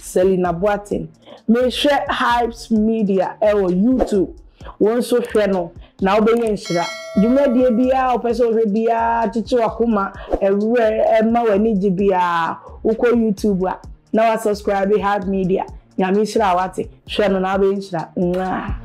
Selena Boatin. Me share Hypes Media or YouTube. One so channel now be inshira. You may be a person rebia chichu akuma a mawani jibia uko YouTuber. Now I subscribe to Hypes Media. Yamishra wati channel now be inshira.